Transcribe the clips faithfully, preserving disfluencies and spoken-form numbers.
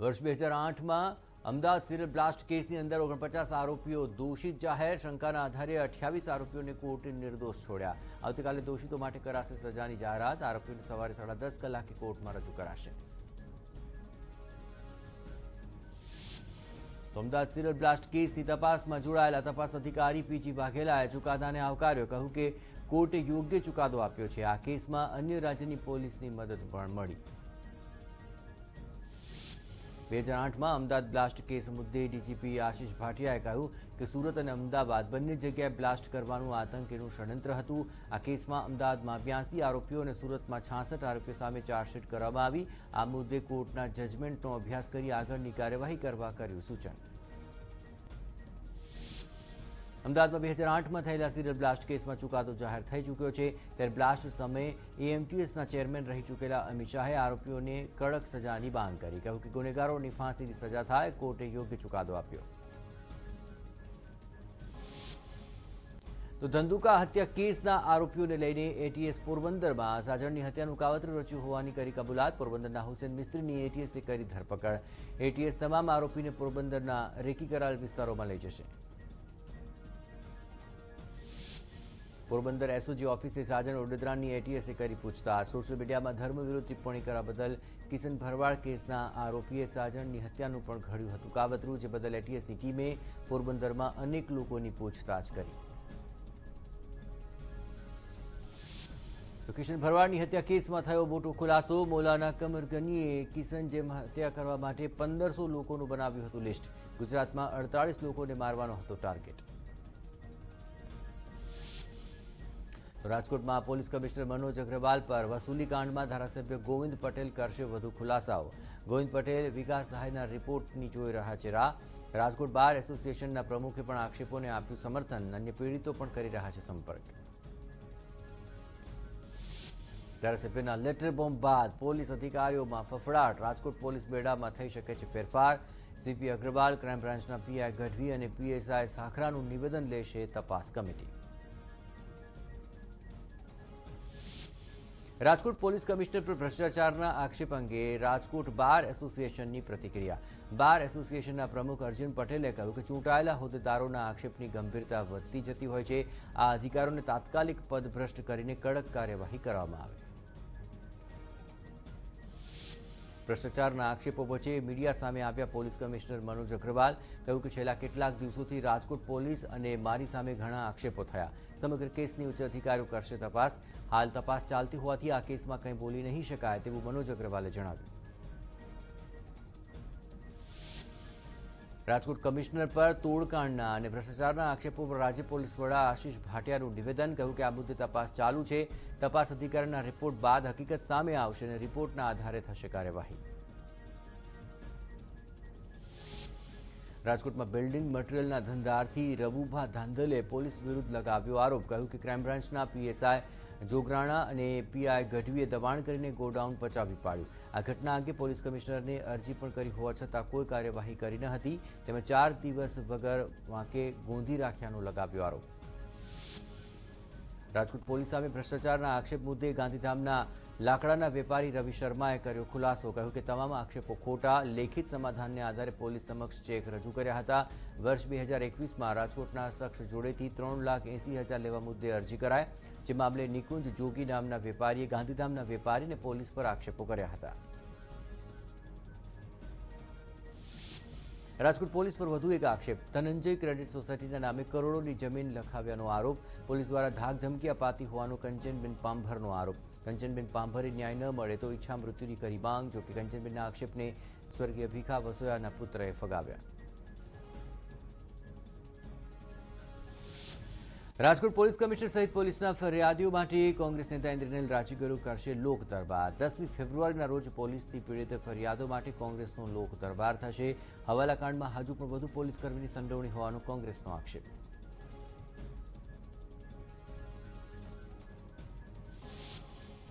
वर्ष बे हज़ार आठ में अमदावाद सीरियल ब्लास्ट केसनी अंदर ઓગણપચાસ आरोपीओ दोषित जाहिर शंकाना आधारे अठावीस आरोपीओं ने कोर्टे निर्दोष छोड़ा। आवतीकाले दोषितों माटे कराशे सजानी जाहरात। आरोपीओं ने सवारे साढ़ा दस कलाके कोर्ट में रजू कराशे। तो अमदावाद सीरियल ब्लास्ट केसनी तपास में जोड़ायेला तपास अधिकारी पी जी वाघेलाए चुकादाने आवकार्यो। कहूं कि कोर्टे योग्य चुकादो आप्यो छे। आ केस में अन्य राज्यनी पोलीसनी मदद पण मळी। बे हज़ार आठ में अमदावाद ब्लास्ट केस मुद्दे डीजीपी आशीष भाटियाए कहूं कि सूरत और अमदावाद बंने जगह ब्लास्ट करवानुं आतंकीनुं षडयंत्र हतुं। आ केस में अमदावाद में ब्यासी आरोपीओ और सूरत में छियासठ आरोपीओ सामे चार्जशीट करवामां आवी। आ मुद्दे कोर्टना जजमेंटनो अभ्यास करी आगळनी कार्यवाही करवा कर्युं सूचन। अमदावाद में बे हज़ार आठ में थयेला सीरियल ब्लास्ट केस में चुकादो जाहिर थई चूक्यो छे। त्यारे ब्लास्ट समय एएमटीएस चेरमेन रही चूकेला अमित शाहे आरोपीओ ने कड़क सजा की मांग करी। कहूं कि गुनेगारों ने फांसी की सजा थाय। कोर्टे योग्य चुकादो आप्यो। तो धंधुका हत्या केसना आरोपीओ ने लईने एटीएस पोरबंदर में साजणनी हत्यानुं कावतरू रच्युं होवानी करी कबूलात। पोरबंदरना हुसेन मिस्त्रीनी एटीएसे करी धरपकड़। एटीएस तमाम आरोपीने पोरबंदरना रेकी कराल विस्तारों में लई जशे। पोरबंदर एसओजी ऑफिसे साजन ओडेदरानी एटीएसे करी पूछताछ। सोशल मीडिया में धर्मविरोध टिप्पणी करा बदल किशन भरवाड़ केसना आरोपीए साजन हत्यानु पण घड्युं हतुं कावतरू। जे बदल एटीएस की टीमे पोरबंदर में अनेक लोगोनी पूछताछ करी। तो किशन भरवाड़नी हत्या केस में थयो मोटो खुलासो। मौलाना कमरगनीए किशन जेम हत्या करवा माटे पंदर सौ लोकोनुं बनाव्युं हतुं लिस्ट। गुजरात में अड़तालीस लोकोने मारवानो हतो टार्गेट। राजकोट में पुलिस कमिश्नर मनोज अग्रवाल पर वसूली कांड में धारासभ्य गोविंद पटेल करशे वधु खुलासाओ। गोविंद पटेल विकास सहायना रिपोर्टनी जोई रह्या छे राह। राजकोट बार एसोसिएशनना प्रमुखे पण आक्षेपोने आप्युं समर्थन। अन्य पीड़ितो पण करी रह्या छे संपर्क। धारासभ्यना लेटर बॉम्ब बाद पोलीस अधिकारीओमां फफड़ाट। राजकोट पोलीस बेड़ामां थई शके छे फेरफार। सीपी अग्रवाल क्राइम ब्रांचना पीआई गढ़वी अने पीएसआई साखरानुं निवेदन लेशे तपास कमिटी। राजकोट पोलीस कमिश्नर पर भ्रष्टाचारना आक्षेप अंगे राजकोट बार एसोसिएशननी प्रतिक्रिया। बार एसोसिएशनना प्रमुख अर्जुन पटेले कहूं कि चूंटायेला होद्देदारोना आक्षेपनी गंभीरता वधती जती होय छे। आ अधिकारीओने तात्कालिक पदभ्रष्ट करीने कड़क कार्यवाही करवामां आवे। भ्रष्टाचारना आक्षेपो वच्चे मीडिया सामे आव्या पोलीस कमिश्नर मनोज अग्रवाल। कहूं कि छेल्ला केटलाक दिवसोथी राजकोट पोलीस अने मारी सामे घणा आक्षेपो थया। समग्र केसनी उच्च अधिकारीओ करशे तपास। हाल तपास चालती होवाथी आ केस में कंई बोली नहीं शकाय तेवुं मनोज अग्रवाले जणाव्युं। राजकोट कमिश्नर पर तोड़कांडना अने भ्रष्टाचारना आक्षेपों पर राज्य पोलीस वड़ा आशीष भाटियानुं निवेदन। कहूं कि आ मुद्दे तपास चालू है। तपास अधिकारीना रिपोर्ट बाद हकीकत सामे आवशे अने रिपोर्टना आधारे थशे कार्यवाही। राजकोट में बिल्डिंग मटीरियलना धंधार्थी रबूभा धांधले पोलीस विरुद्ध लगाव्यो आरोप। कहूं कि क्राइम ब्रांचना पीएसआई जोगराणा अने पीआई गढ़वीए दबाण करीने गोडाउन पचावी पाड्युं। आ घटना अंगे पोलीस कमिश्नरने अरजी पण करी होवा छतां कोई कार्यवाही करी न हती। तेमणे चार दिवस वगर वांके गोंधी राख्यानो लगाव्यो आरोप। राजकोट पोलीस सामे भ्रष्टाचारना आक्षेप मुद्दे गांधीधामना लाकड़ाना वेपारी रवि शर्माए कर्यो खुलासो। कहूं कि तमाम आक्षेपों खोटा। लेखित समाधानने आधारे पोलीस समक्ष चेक रजू कर्या हता। वर्ष बे हज़ार एकवीस में राजकोटना शख्स जोड़ेथी त्रण लाख एसी हज़ार लेवा मुद्दे अरजी कराय। जे मामले निकुंज जोगी नामना वेपारीए गांधीधामना वेपारी ने पोलीस पर आक्षेपों कर्या हता। राजकोट पोलीस पर वधु एक आक्षेप। धनंजय क्रेडिट सोसायटीना नामे करोड़ों की जमीन लखाव्यानो आरोप। पोलीस द्वारा धाक धमकी अपाती होवानो कंचनबेन पांभरनो आरोप। कंचनबेन पांभरे न्याय न मळे तो इच्छा मृत्युनी करी मांग। जो कि कंचनबेनना आक्षेप ने स्वर्गीय भीखा वसोयाना पुत्रए फगाव्या। राजकोट पोलीस कमिश्नर सहित पोलीसना फरियादीओ माटे कांग्रेस नेता इंद्रनील राजीगुरू करशे लोक दरबार। दसमी फेब्रुआरीना रोज पोलीसथी पीड़ित फरियादो माटे कांग्रेसनो लोक दरबार थशे। हवालाकांडमां हजू पण वधु पोलीस कर्मीनी संडोवणी होવાનો कांग्रेसनो आक्षेप।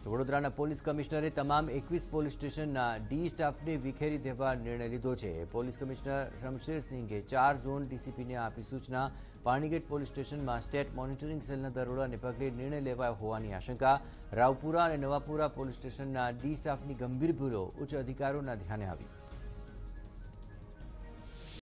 वडोदराना पोलीस कमिश्नरे तमाम एकवीस पोलीस स्टेशनना डी स्टाफने विखेरी देवा निर्णय लीधो छे। पोलीस कमिश्नर शमशेर सिंघे चार जोन डीसीपीने आपी सूचना। पाणीगेट पोलीस स्टेशनमां स्टेट मॉनिटरिंग सेलना दरोडाने पगले निर्णय लेवायो होवानी आशंका। रावपुरा अने नवापुरा पोलीस स्टेशनना डी स्टाफनी गंभीर भूलो उच्च अधिकारीओना ध्याने आवी।